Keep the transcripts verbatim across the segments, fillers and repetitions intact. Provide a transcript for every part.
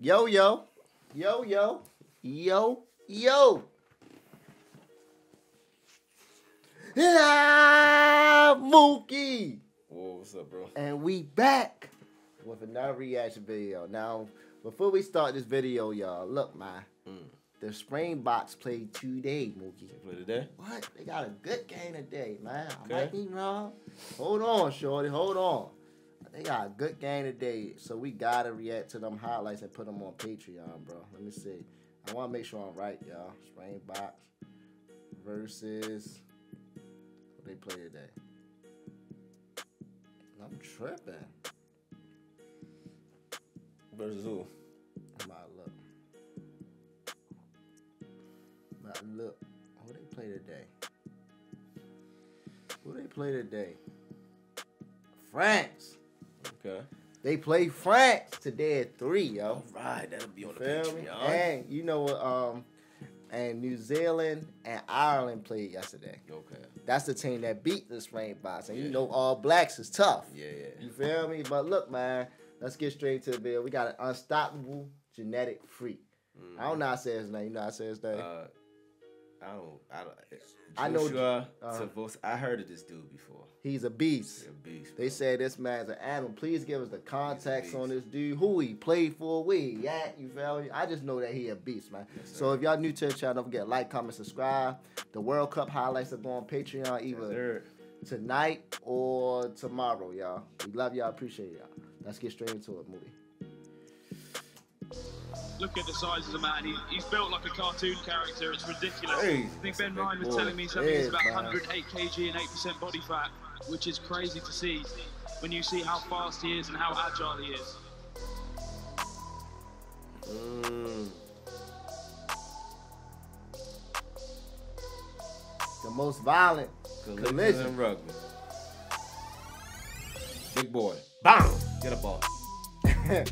Yo, yo. Yo, yo. Yo, yo. Live Mookie. Whoa, what's up, bro? And we back with another reaction video. Now, before we start this video, y'all, look, man. Mm. The Springboks played today, Mookie. They played today? What? They got a good game today, man. Okay. I might be wrong. Hold on, shorty. Hold on. They got a good game today, so we got to react to them highlights and put them on Patreon, bro. Let me see. I want to make sure I'm right, y'all. Springboks versus what they play today. I'm tripping. Versus who? My look. My look. Who they play today? Who they play today? France. Okay. They play France today at three, yo. All right, that'll be on the Patreon. And you know what? Um, and New Zealand and Ireland played yesterday. Okay. That's the team that beat the Springboks, and yeah. You know All Blacks is tough. Yeah, yeah. You feel me? But look, man, let's get straight to the bill. We got an unstoppable genetic freak. Mm. I don't know how to say his name. You know how to say his name? Uh, I don't. I don't. I know. Josua Tuisova. I heard of this dude before. He's a beast. He's a beast. Bro. They said this man's an animal. Please give us the contacts on this dude. Who he played for? Where he at? You feel me? I just know that he a beast, man. Yes, so if y'all new to the channel, don't forget to like, comment, subscribe. The World Cup highlights are going on Patreon either yes, tonight or tomorrow, y'all. We love y'all. Appreciate y'all. Let's get straight into it, movie. Look at the size of the man. He, he's built like a cartoon character. It's ridiculous. Hey, I think Ben Ryan was boy. telling me something. He's yeah, about man. one hundred eight kilograms and eight percent body fat, which is crazy to see when you see how fast he is and how agile he is. Mm. The most violent collision, collision in rugby. Big boy. Bam! Get a ball. Hey!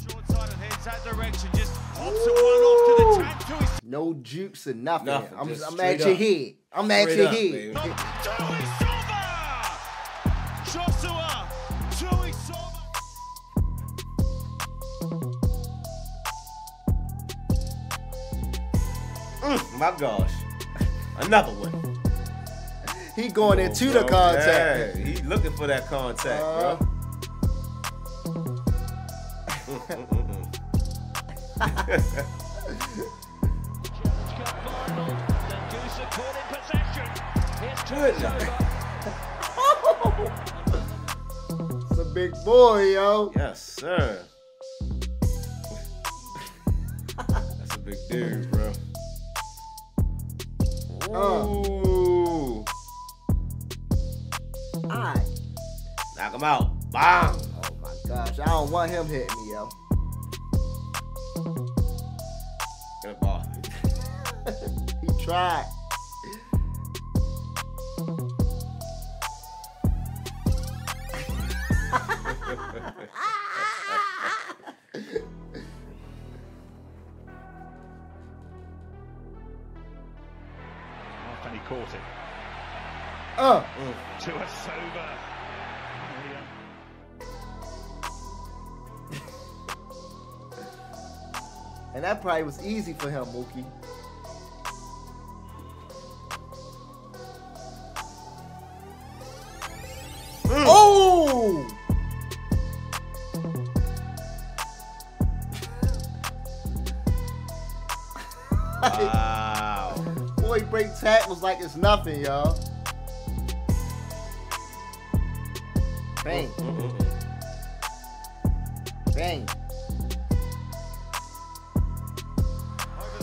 Short side and heads that direction, just pops it one off to the tank to his... No jukes or nothing. nothing I'm, just I'm at your up. head. I'm straight at your up, head. Josua Tuisova. Mm, my gosh. Another one. He going oh, into bro. the contact. Hey, he looking for that contact, uh, bro. Good night. It's a big boy, yo. Yes, sir. That's a big dude, bro. Ooh. Uh. Knock him out. Bam. Oh my gosh. I don't want him hitting me, yo. Good ball. He tried. And he caught it. Oh. Mm. To a sober. And that probably was easy for him, Mookie. Mm. Oh! Wow. Boy, break tackles like it's nothing, y'all. Bang. Mm-hmm. Bang.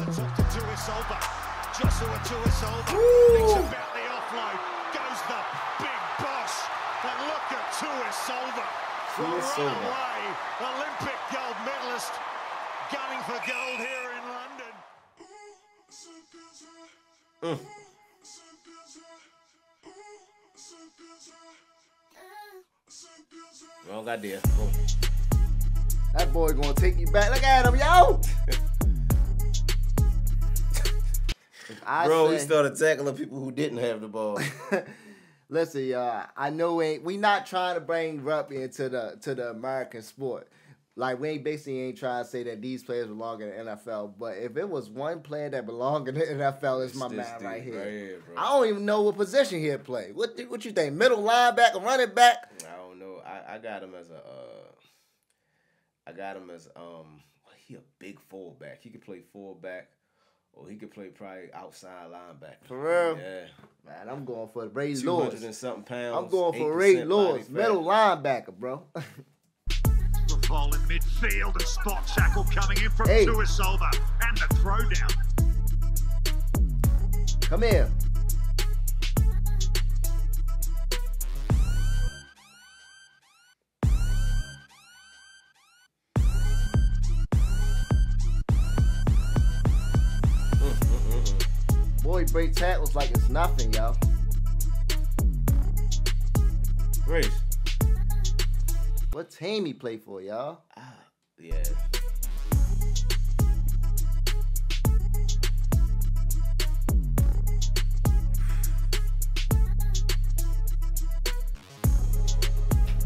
Tucked to Tuisova. Josua Tuisova thinks about the offload. Goes the big boss. And look at Tuisova. Runaway Olympic gold medalist. Gunning for gold here in London. Mm. Wrong idea. Wrong. That boy gonna take you back. Look at him, yo. I Bro, say, he started tackling people who didn't have the ball. Listen, y'all, I know we ain't, we not trying to bring rugby into the to the American sport. Like, we ain't basically ain't trying to say that these players belong in the N F L, but if it was one player that belonged in the N F L, it's my man right, right here. here I don't even know what position he'd play. What what you think? Middle linebacker, running back? I don't know. I, I got him as a, uh, I got him as um, he a big fullback. He could play fullback, or he could play probably outside linebacker. For real? Yeah. Man, I'm going for Ray Lewis. two hundred and something pounds. I'm going for Ray Lewis, middle linebacker, bro. Ball in midfield, and spot tackle coming in from hey. Tuisova, and the throwdown. Come here. Mm-hmm. Boy, break tackles like it's nothing, y'all. Grace. What team he play for, y'all? Ah, yeah.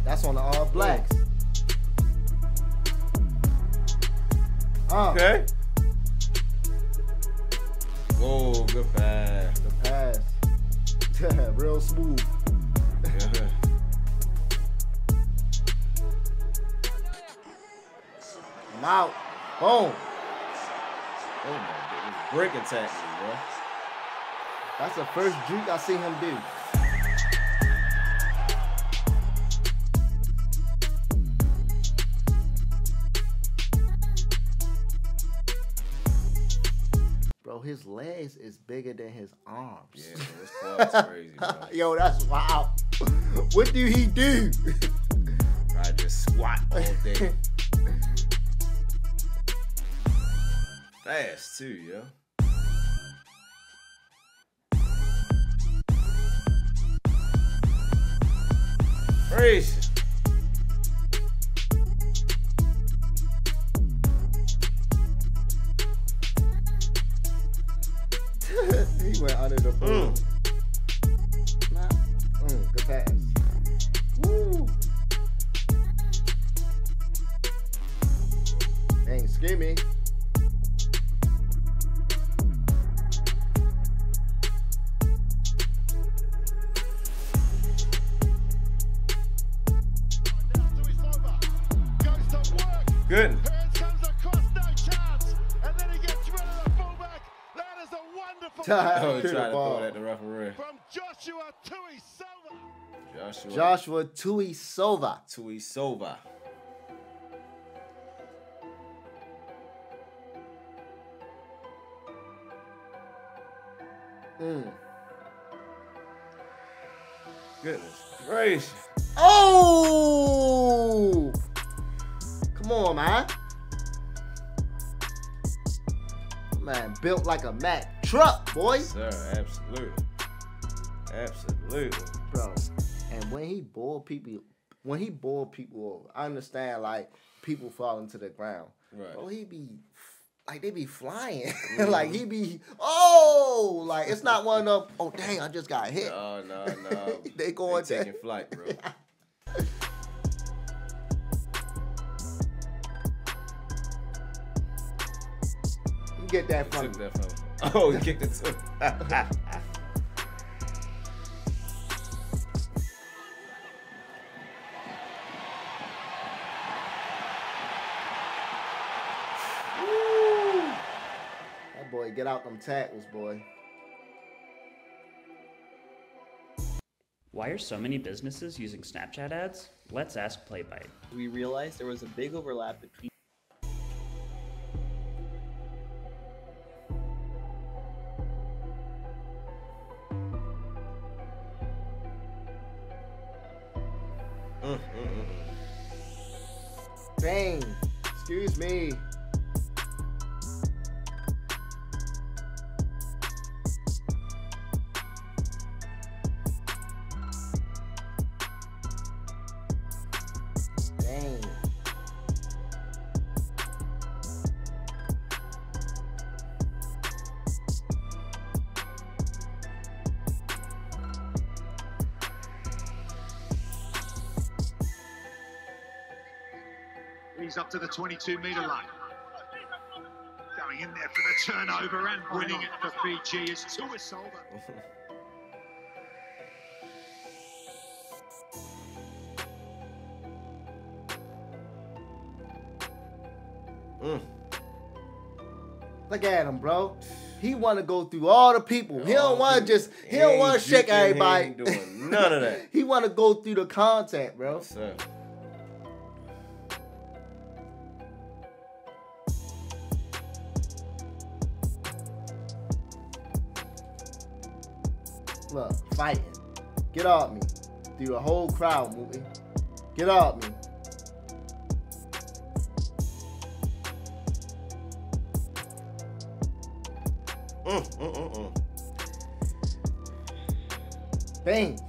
That's on the All Blacks. Uh. Okay. Oh, good pass. Good pass. Real smooth. Out. Boom. Oh my goodness. Breaking tackles, bro. That's the first juke I see him do. Bro, his legs is bigger than his arms. Yeah, bro, that's crazy, bro. Yo, that's wild. What do he do? I just squat all day. Fast too, yo. Gracious. He went under the ball. Mm. Nah. Mm, good pass. Woo. Dang, skimmy. Good. Comes across, no chance. And then he gets rid of the fullback. That is a wonderful oh, try to ball. Throw it at the referee. From Josua Tuisova. Joshua. Josua Tuisova. Tuisova. Mm. Goodness gracious. Oh! Come on, man. Man, built like a Mack truck, boy. Yes, sir, absolutely. Absolutely. Bro, and when he bowled people, when he bowled people over, I understand, like, people falling to the ground. Right. Bro, he be, like, they be flying. Mm. Like, he be, oh! Like, it's not one of, oh, dang, I just got hit. No, no, no. They going they taking flight, bro. Get that from him. Oh, he kicked it too. Woo. That boy, get out them tackles, boy. Why are so many businesses using Snapchat ads? Let's ask PlayByte. We realized there was a big overlap between Bang! Excuse me. Bang. He's up to the twenty-two metre line. Going in there for the turnover and winning it for Fiji is Tuisova. Mm. Look at him, bro. He want to go through all the people. He don't want to just. He don't want to shake everybody. He ain't doing none of that. He want to go through the contact, bro. Yes, sir. Look, fighting. Get off me. Through the whole crowd, Mookie. Get off me. Mm, mm, mm, mm. Bang.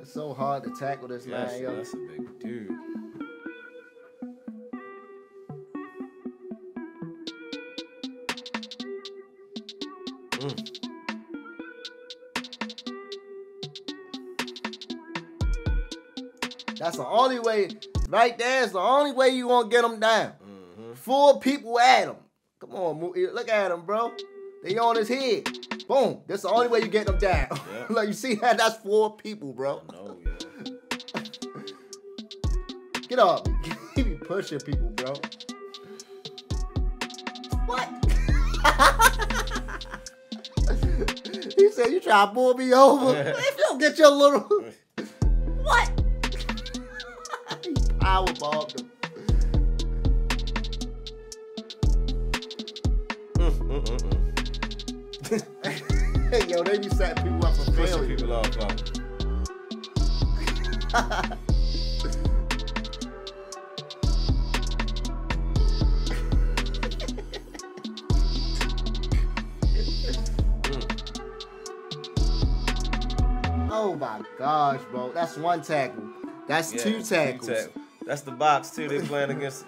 It's so hard to tackle this yes, man, yo. That's a big dude. Mm. That's the only way, right there is the only way you gonna get him down. Mm-hmm. Four people at him. Come on, look at him, bro. They on his head. Boom. That's the only way you get them down. Yeah. Like, you see that? That's four people, bro. I know, yeah. Get up. You be pushing people, bro. What? He said, you try to pull me over. Yeah. If you don't get your little... What? He powerbombed him. Mm, mm, mm, mm. Yo, they be setting people up for failure. People off, bro. Oh my gosh, bro. That's one tackle. That's yeah, two tackles. Two tackle. That's the box, too. They're playing against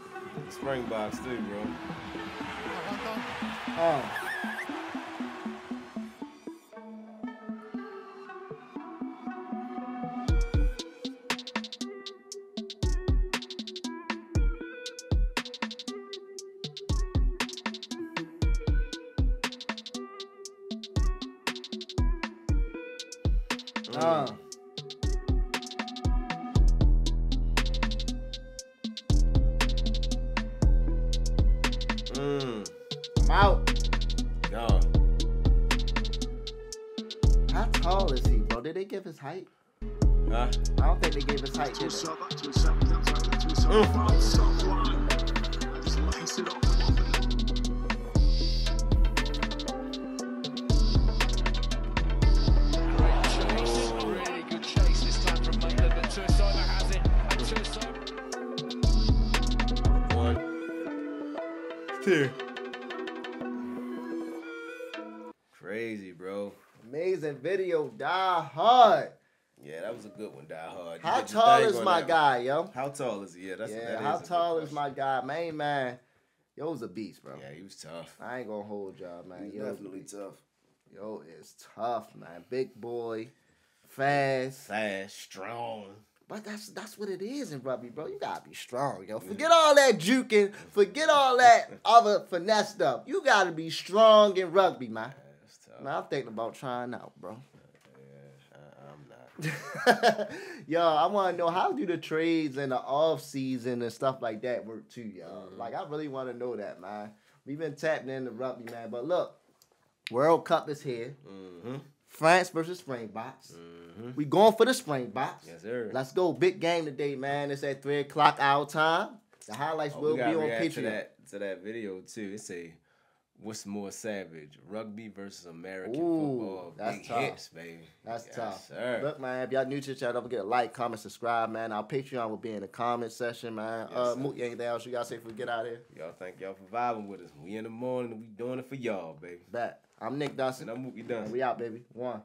the Springboks, too, bro. Oh. Uh. Mm. I'm out. No. How tall is he, bro? Did they give his height? Nah. I don't think they gave his height. Did they? Two. Crazy, bro. Amazing video. Die Hard. Yeah, that was a good one. Die Hard. You how tall is my guy, one. Yo? How tall is he? Yeah, that's yeah, what that how is. How tall is my guy? Main man. Yo was a beast, bro. Yeah, he was tough. I ain't gonna hold y'all, man. Yo, definitely tough. Yo, it's tough, man. Big boy. Fast. Fast. Strong. But that's that's what it is in rugby, bro. You gotta be strong, yo. Forget all that juking, forget all that other finesse stuff. You gotta be strong in rugby, man. Yeah, man, I'm thinking about trying out, bro. Yeah, I, I'm not. Yo, I wanna know how do the trades and the off season and stuff like that work too, yo. Mm-hmm. Like I really wanna know that, man. We've been tapping into rugby, man. But look, World Cup is here. Mm-hmm. France versus Springboks. Mm-hmm. We going for the Springboks. Yes, sir. Let's go. Big game today, man. It's at three o'clock our time. The highlights oh, will be on Patreon. To that, to that video, too. It say, what's more savage, rugby versus American Ooh, football? That's Big tough. Hits, baby. That's yes, tough. Sir. Look, man, if y'all new to the channel, don't forget to like, comment, subscribe, man. Our Patreon will be in the comment section, man. Yes, uh, Mookie, anything else you got to say before we get out of here? Y'all thank y'all for vibing with us. We in the morning, we doing it for y'all, baby. Bet. I'm Nick Dunson. And I'm Mookie Dunson. And we out, baby. One.